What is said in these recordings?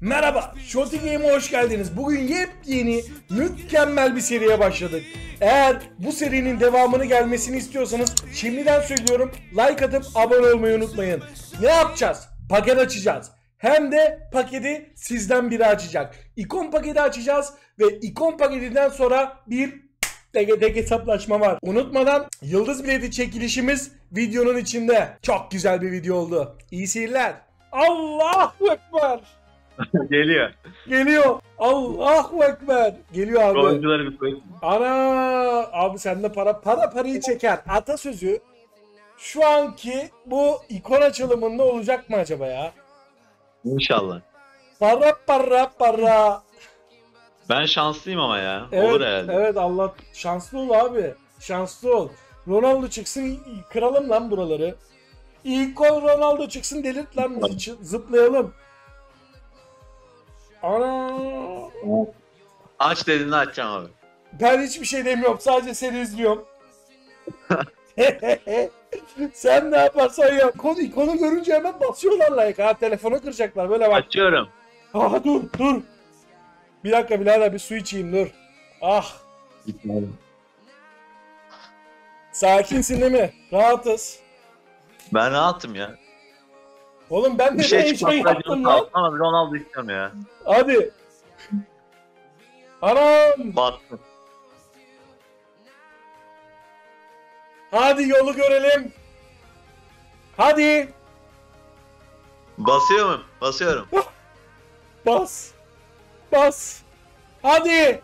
Merhaba, ŞoTi Game'e hoş geldiniz. Bugün yepyeni, mükemmel bir seriye başladık. Eğer bu serinin devamını gelmesini istiyorsanız şimdiden söylüyorum, like atıp abone olmayı unutmayın. Ne yapacağız? Paket açacağız. Hem de paketi sizden biri açacak. İkon paketi açacağız ve ikon paketinden sonra bir tek hesaplaşma var. Unutmadan yıldız bileti çekilişimiz videonun içinde. Çok güzel bir video oldu. İyi seyirler. Allahu Ekber. Geliyor. Geliyor. Allahu Ekber. Geliyor abi. Oyuncuları bir koy. Ana abi sende para parayı çeker. Atasözü şu anki bu ikon açılımında olacak mı acaba ya? İnşallah. Para. Ben şanslıyım ama ya. Evet, olur herhalde. Evet, Allah şanslı ol abi. Şanslı ol. Ronaldo çıksın kıralım lan buraları. İkon Ronaldo çıksın delirt lan bizi. Zıplayalım. Ana. Aç dediğinde açacağım abi. Ben hiçbir şey demiyorum. Sadece seni izliyorum. Sen ne yaparsan yap. İkonu görünce hemen basıyorlar like. Ha, telefonu kıracaklar. Böyle bak. Açıyorum. Ah dur. Bir dakika birader bir su içeyim dur. Ah. Gitmeyelim. Sakinsin değil mi? Rahatız. Ben rahatım ya. Oğlum ben de şey yaptım lan. Ronaldo istiyorum ya. Hadi. Anam. Battım. Hadi yolu görelim. Hadi. Basıyor muyum? Basıyorum. Bas. Hadi.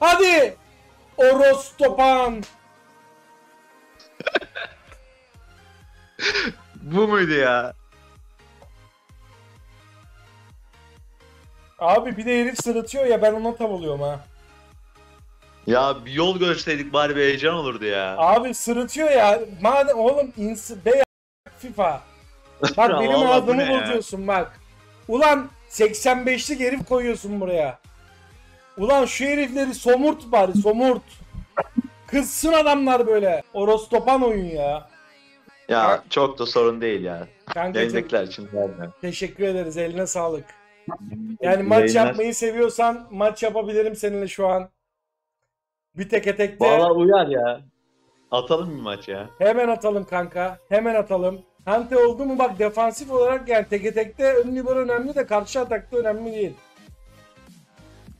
Hadi. Oros topan. Bu muydu ya? Abi bir de herif sırıtıyor ya, ben ona tam oluyorum ha. Ya bir yol görseydik bari, bir heyecan olurdu ya. Abi sırıtıyor ya. Madem oğlum be FIFA. Bak benim ağzımı bozuyorsun bak. Ulan 85'lik herif koyuyorsun buraya. Ulan şu herifleri somurt bari, somurt. Kızsın adamlar böyle. Orostopan oyun ya. Ya kanka, çok da sorun değil ya. Yayıncılar için zaten. Teşekkür ederiz, eline sağlık. Yani maç yapmayı seviyorsan maç yapabilirim seninle şu an. Bir tek de. Vallahi uyar ya. Atalım bir maç ya. Hemen atalım kanka. Hemen atalım. Hante oldu mu bak, defansif olarak yani tek de ön libero önemli de karşı atakta önemli değil.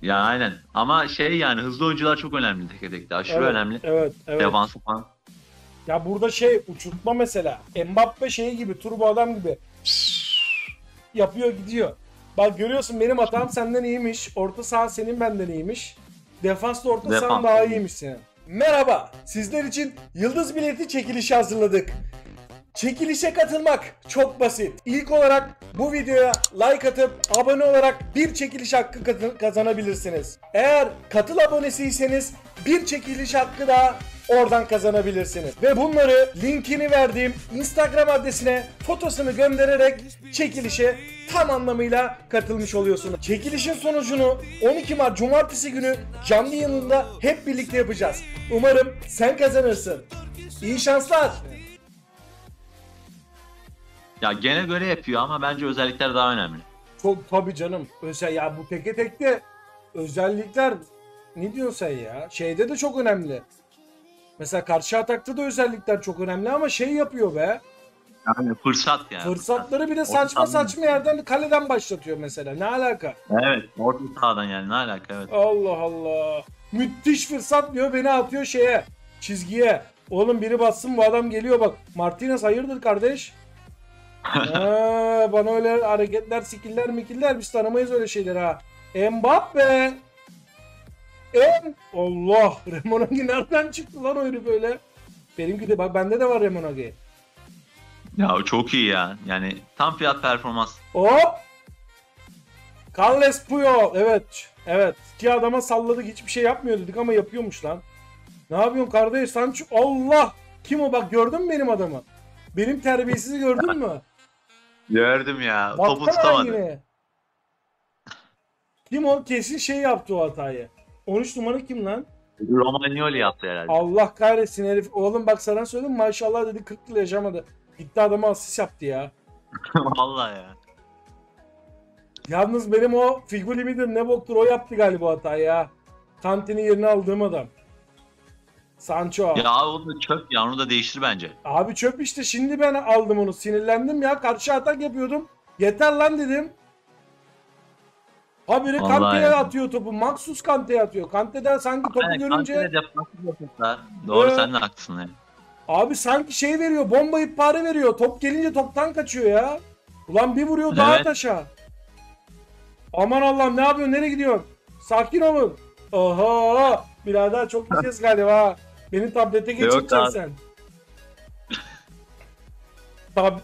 Ya aynen. Ama yani hızlı oyuncular çok önemli tek de. Aşırı evet, önemli. Evet. Defansif falan. Ya burada uçurtma mesela. Mbappe gibi, turbo adam gibi yapıyor gidiyor. Bak görüyorsun, benim hatam senden iyiymiş. Orta saha senin benden iyiymiş. Defansla orta sahan daha iyiymiş senin. Merhaba. Sizler için yıldız bileti çekilişi hazırladık. Çekilişe katılmak çok basit. İlk olarak bu videoya like atıp abone olarak bir çekiliş hakkı kazanabilirsiniz. Eğer katıl abonesiyseniz bir çekiliş hakkı daha oradan kazanabilirsiniz. Ve bunları linkini verdiğim Instagram adresine fotosunu göndererek çekilişe tam anlamıyla katılmış oluyorsunuz. Çekilişin sonucunu 12 Mart Cumartesi günü canlı yayında hep birlikte yapacağız. Umarım sen kazanırsın. İyi şanslar. Ya gene göre yapıyor ama bence özellikler daha önemli. Çok tabii canım. Ya bu tek de özellikler ne diyorsun ya? Şeyde de çok önemli. Mesela karşı atakta da özellikler çok önemli ama yapıyor be. Yani fırsat yani. Fırsatları bile saçma yerden, kaleden başlatıyor mesela. Ne alaka? Evet, orta sahadan yani ne alaka, evet. Allah Allah. Müthiş fırsat diyor, beni atıyor çizgiye. Oğlum biri bassın, bu adam geliyor bak. Martinez hayırdır kardeş? Bana öyle hareketler, skiller biz tanımayız öyle şeyler ha. Mbappe. Allah! Remon Hagi nereden çıktı lan o herif böyle? Benimki de bak, bende de var Remon Hagi. Ya o çok iyi ya. Yani tam fiyat performans. Hop! Carles Puyol. Evet. İki adama salladık, hiçbir şey yapmıyor dedik ama yapıyormuş lan. Ne yapıyorsun kardeş? Sancho. Allah! Kim o? Bak gördün mü benim adamı? Benim terbiyesizi gördün mü? Gördüm ya. Baktana topu tutamadı. Kim o? Kesin yaptı o hatayı. 13 numara kim lan? Romagnoli yaptı herhalde. Allah kahretsin herif. Oğlum bak sana söyledim, maşallah dedi 40 yıl yaşamadı. Gitti adama asist yaptı ya. Vallahi ya. Yalnız benim o figürü midir ne boktur o yaptı galiba hata ya. Kante'nin yerine aldığım adam. Sancho. Ya o da çöp ya, onu da değiştir bence. Abi çöp işte, şimdi ben aldım onu, sinirlendim ya, karşı atak yapıyordum. Yeter lan dedim. Habire Kante'ye atıyor topu. Maxus Kante'ye atıyor. Kante'den sanki topu yani, görünce... Kante'de doğru, sen de haklısın yani. Abi sanki şey veriyor, bomba ihbarı veriyor. Top gelince toptan kaçıyor ya. Ulan bir vuruyor evet, dağa taşa. Aman Allah'ım, ne yapıyorsun, nereye gidiyorsun? Sakin olun. Oha birader, çok gideceğiz galiba. Beni tablete geçeceksin sen.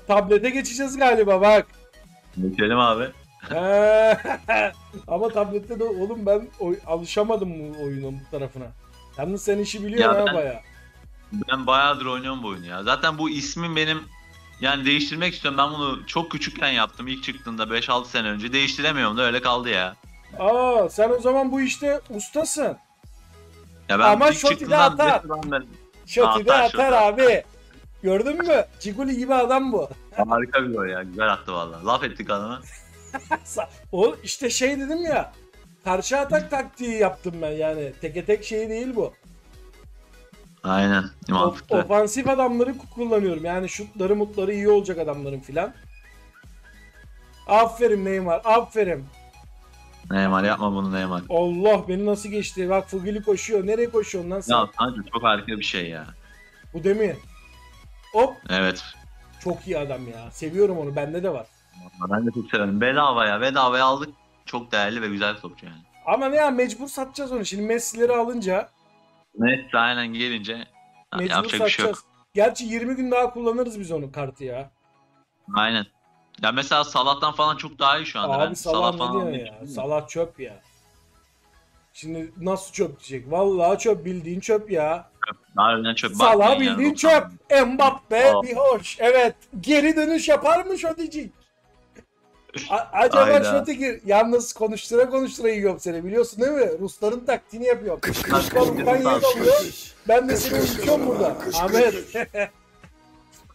Tablete geçeceğiz galiba bak. Geçelim abi. Ama tablette de oğlum ben alışamadım bu oyunun bu tarafına. Yalnız sen işi biliyorsun ya, ben bayağıdır oynuyorum bu oyunu ya. Zaten bu ismim benim, yani değiştirmek istiyorum. Ben bunu çok küçükken yaptım. İlk çıktığında 5-6 sene önce değiştiremiyorum da öyle kaldı ya. Aa, sen o zaman bu işte ustasın. Ya ben ama ŞoTi'de atar. ŞoTi'de atar abi. Gördün mü? Ciguli gibi adam bu. Harika bir gol ya. Güzel attı vallahi. Laf ettik adama. Oğlum işte şey dedim ya. Karşı atak taktiği yaptım ben yani. Teke tek şey değil bu. Aynen. Ofansif adamları kullanıyorum. Yani şutları mutları iyi olacak adamların filan. Aferin Neymar. Aferin. Neymar yapma bunu Neymar. Allah beni nasıl geçti. Bak Fugili koşuyor. Nereye koşuyorsun lan sen? Ya Sancho çok harika bir şey ya. Bu değil mi? Hop. Evet. Çok iyi adam ya. Seviyorum onu. Bende de var. Ben de çok severim. Bedava ya. Bedavaya aldık. Çok değerli ve güzel topçu yani. Ama ne ya, mecbur satacağız onu. Şimdi Messi'leri alınca. Messi aynen gelince. Mecbur satacağız. Bir şey yok. Gerçi 20 gün daha kullanırız biz onu kartı ya. Aynen. Ya mesela Salah'tan falan çok daha iyi şu anda. Abi ben Salah falan ya. Salah çöp ya. Şimdi nasıl çöp diyecek? Vallahi çöp, bildiğin çöp ya. Çöp. Salah bildiğin yani, çöp. Mbappe bir hoş. Evet. Geri dönüş yapar mı ŞoTi'cik? Acaba ŞoTi gir. Yalnız konuştura konuştura yiyorum seni. Biliyorsun değil mi? Rusların taktiğini yapıyorum. Ben de seni uçuyorum burada. Ahmet.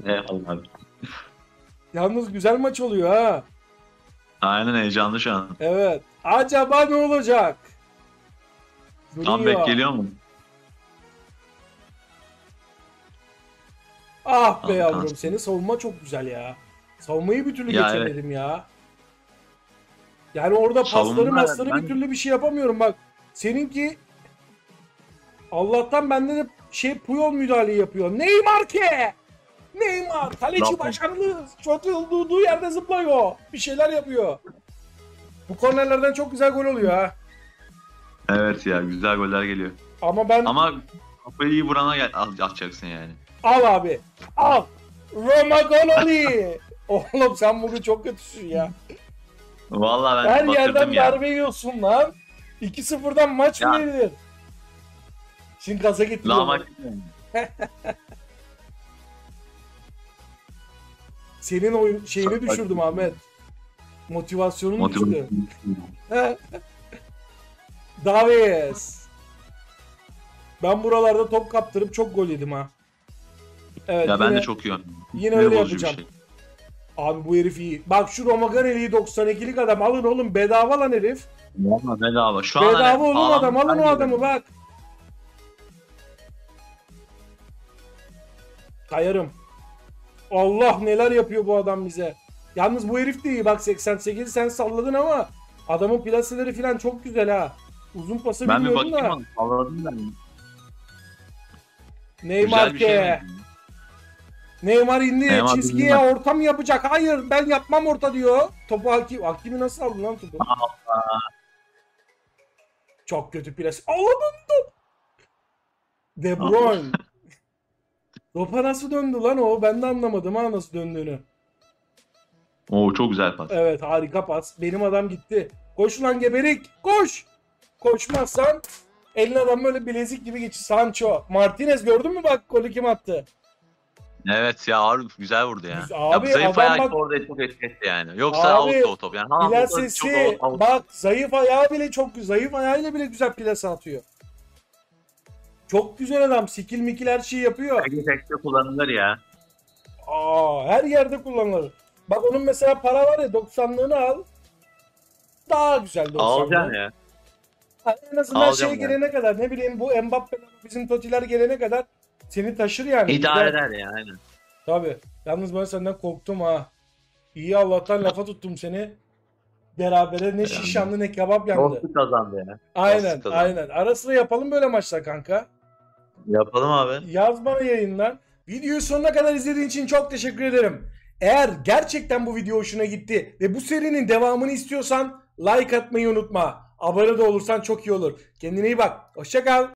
Eyvallah abi. Yalnız güzel maç oluyor ha. Aynen, heyecanlı şu an. Evet. Acaba ne olacak? Comeback geliyor mu? Ah be yavrum, senin savunma çok güzel ya. Savunmayı bir türlü geçemedim ya. Yani orada pasları masları bir türlü bir şey yapamıyorum bak. Seninki Allah'tan bende de şey Puyol müdahale yapıyor. Neymar ki! Neymar kaleci başarılı. Çok durduğu yerde zıplıyor. Bir şeyler yapıyor. Bu kornerlerden çok güzel gol oluyor ha. Evet ya, güzel goller geliyor. Ama ben... Ama kafayı iyi vurana atacaksın yani. Al abi. Al. Romagnoli. Oğlum sen bugün çok kötüsün ya. Vallahi ben her yerden darbe yiyorsun lan. 2-0'dan maç mı verilir? Şimdi gaza getiriyorum. Senin oyun şeyini düşürdüm Ahmet. Motivasyonunu düşürdüm. Davies. Ben buralarda top kaptırıp çok gol yedim ha. Evet, ya ben de çok iyi. Yine öyle yapacağım. Şey. Abi bu herif iyi. Bak şu Romagnoli'yi 92'lik adam alın oğlum, bedava lan herif. Valla bedava. Şu bedava an olun adam, alın o adamı bak. Kayarım. Allah neler yapıyor bu adam bize. Yalnız bu herif de iyi bak, 88 sen salladın ama adamın plaseleri falan çok güzel ha. Uzun pası ben bilmiyordun da. Ben bir salladım ben. Neymar ki. Şey Neymar indi çizgiye orta mı yapacak? Hayır ben yapmam orta diyor. Topu Hakimi. Hakimi nasıl aldın lan topu? Allah. Çok kötü plase. Allah'ım top. De Bruyne. Topa nasıl döndü lan o? Ben de anlamadım ha nasıl döndüğünü. Oo çok güzel pas. Evet harika pas. Benim adam gitti. Koş lan geberik. Koş. Koşmazsan elin adam böyle bilezik gibi geçir. Sancho. Martinez gördün mü bak golü kim attı? Evet ya abi güzel vurdu ya. Abi, ya zayıf ayak bak... orada çok etketti yani. Yoksa out o top. Yani, plasesi çok, bak zayıf ayağı bile çok güzel. Zayıf ayağıyla bile güzel plase atıyor. Çok güzel adam. Skill mikil her şeyi yapıyor. Her yerde kullanılır ya. Aa, her yerde kullanılır. Bak onun mesela para var ya 90'lığını al. daha güzeldi o zaman. Alacaksın ya. Yani en azından alacağım şeye gelene kadar, ne bileyim, bu Mbappe'ler, bizim Toti'ler gelene kadar seni taşır yani. İdare eder ya, aynen. Tabii. Yalnız ben senden korktum ha. İyi Allah'tan lafa tuttum seni. Berabere ne şiş yandı ne kebap yandı. Dostu kazandı ya. Yani. Aynen kazandı. Aynen. Ara sıra yapalım böyle maçlar kanka. Yapalım abi. Yaz bana yayından. Videoyu sonuna kadar izlediğin için çok teşekkür ederim. Eğer gerçekten bu video hoşuna gitti ve bu serinin devamını istiyorsan like atmayı unutma. Abone de olursan çok iyi olur. Kendine iyi bak. Hoşça kal.